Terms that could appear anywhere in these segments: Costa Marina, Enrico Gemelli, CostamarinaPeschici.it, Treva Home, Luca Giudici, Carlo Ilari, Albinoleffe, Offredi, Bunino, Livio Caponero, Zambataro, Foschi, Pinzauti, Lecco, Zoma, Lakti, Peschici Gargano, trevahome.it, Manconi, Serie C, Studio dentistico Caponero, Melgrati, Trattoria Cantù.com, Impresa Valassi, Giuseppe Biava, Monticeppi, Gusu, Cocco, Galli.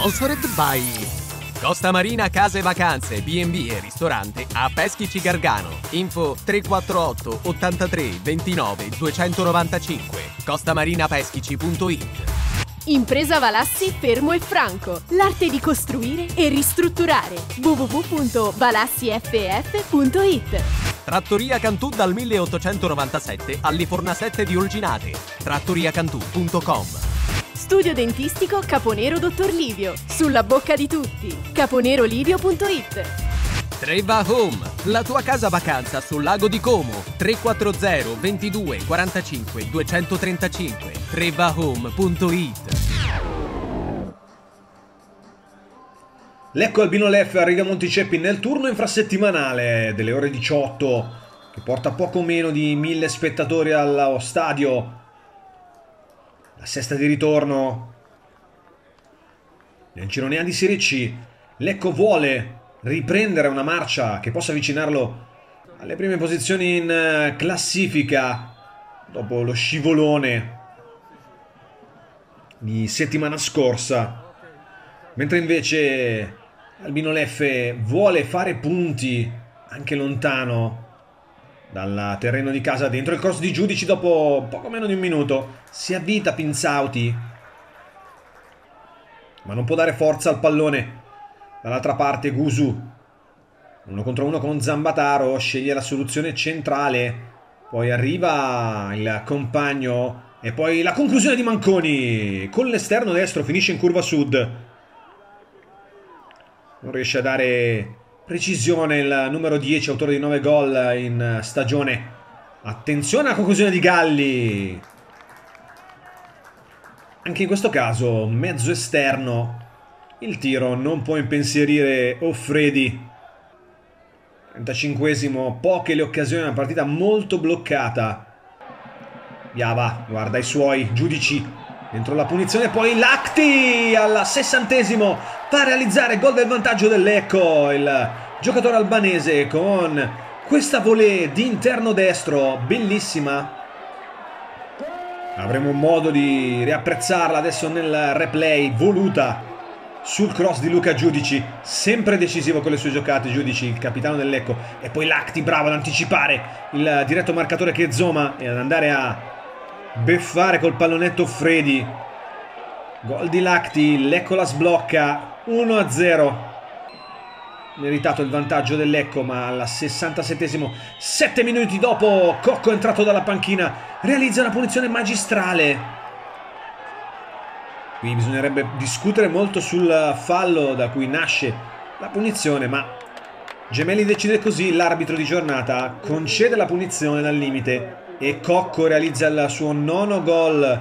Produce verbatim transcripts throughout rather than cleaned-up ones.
Sponsored by Costa Marina Case Vacanze, bi e bi e ristorante a Peschici Gargano. Info tre quattro otto ottantatré ventinove duecentonovantacinque. costamarina peschici punto it. Impresa Valassi Fermo e Franco, l'arte di costruire e ristrutturare. vu vu vu punto valassiff punto it. Trattoria Cantù dal milleottocentonovantasette alle Fornasette di Olginate. trattoria cantù punto com. Studio dentistico Caponero Dottor Livio, sulla bocca di tutti. caponerolivio punto it. Treva Home, la tua casa vacanza sul lago di Como, tre quattro zero ventidue quarantacinque duecentotrentacinque, treva home punto it. Lecco Albinoleffe arriva a Monticeppi nel turno infrasettimanale delle ore diciotto, che porta poco meno di mille spettatori allo stadio. La sesta di ritorno nel girone A di Serie C. Lecco vuole riprendere una marcia che possa avvicinarlo alle prime posizioni in classifica dopo lo scivolone di settimana scorsa, mentre invece Albinoleffe vuole fare punti anche lontano dal terreno di casa. Dentro il cross di Giudici, dopo poco meno di un minuto si avvita Pinzauti, ma non può dare forza al pallone. Dall'altra parte Gusu, uno contro uno con Zambataro, sceglie la soluzione centrale, poi arriva il compagno e poi la conclusione di Manconi con l'esterno destro, finisce in curva sud. Non riesce a dare precisione il numero dieci, autore di nove gol in stagione. Attenzione alla conclusione di Galli, anche in questo caso mezzo esterno. Il tiro non può impensierire Offredi. trentacinquesimo, poche le occasioni, una partita molto bloccata. Biava guarda i suoi, Giudici dentro la punizione, poi Lacti al sessantesimo fa realizzare gol del vantaggio del Lecco, il giocatore albanese con questa volée di interno destro, bellissima. Avremo modo di riapprezzarla adesso nel replay, voluta sul cross di Luca Giudici, sempre decisivo con le sue giocate Giudici, il capitano del Lecco. E poi Lacti, bravo ad anticipare il diretto marcatore che è Zoma e ad andare a beffare col pallonetto Fredi. Gol di Lacti, Lecco la sblocca, uno a zero. Meritato il vantaggio del Lecco, ma al sessantasettesimo, sette minuti dopo, Cocco è entrato dalla panchina, realizza una punizione magistrale. Qui bisognerebbe discutere molto sul fallo da cui nasce la punizione, ma Gemelli decide così, l'arbitro di giornata concede la punizione dal limite e Cocco realizza il suo nono gol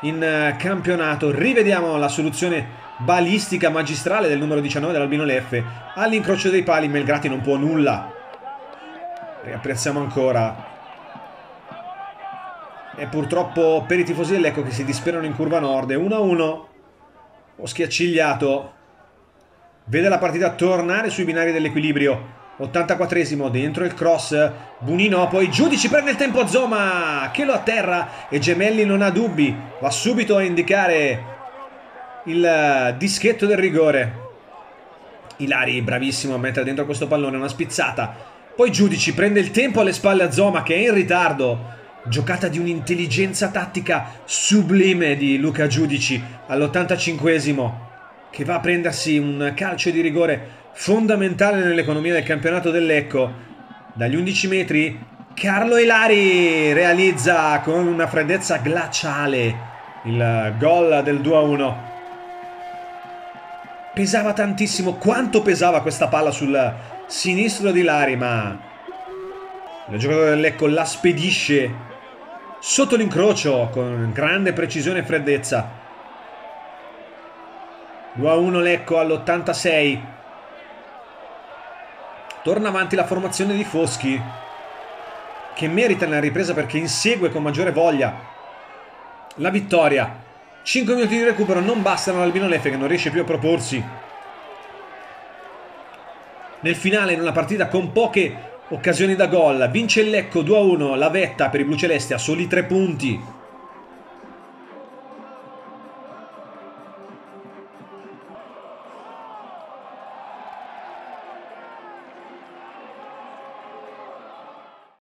in campionato. Rivediamo la soluzione balistica magistrale del numero diciannove dell'Albinoleffe all'incrocio dei pali. Melgrati non può nulla. Riapprezziamo ancora. E purtroppo per i tifosi del Lecco che si disperano in curva nord, uno a uno. Foschi accigliato vede la partita tornare sui binari dell'equilibrio. ottantaquattresimo, dentro il cross Bunino, poi Giudici prende il tempo a Zoma che lo atterra e Gemelli non ha dubbi, va subito a indicare il dischetto del rigore. Ilari bravissimo a mettere dentro questo pallone, una spizzata, poi Giudici prende il tempo alle spalle a Zoma che è in ritardo. Giocata di un'intelligenza tattica sublime di Luca Giudici all'ottantacinquesimo, che va a prendersi un calcio di rigore fondamentale nell'economia del campionato del Lecco. Dagli undici metri Carlo Ilari realizza con una freddezza glaciale il gol del due a uno. Pesava tantissimo, quanto pesava questa palla sul sinistro di Ilari, ma il giocatore del Lecco la spedisce sotto l'incrocio con grande precisione e freddezza. due a uno Lecco all'ottantasei. Torna avanti la formazione di Foschi, che merita nella ripresa perché insegue con maggiore voglia la vittoria. cinque minuti di recupero non bastano all'Albinoleffe, che non riesce più a proporsi nel finale in una partita con poche occasioni da gol. Vince il Lecco due a uno, la vetta per i blucelesti a soli tre punti.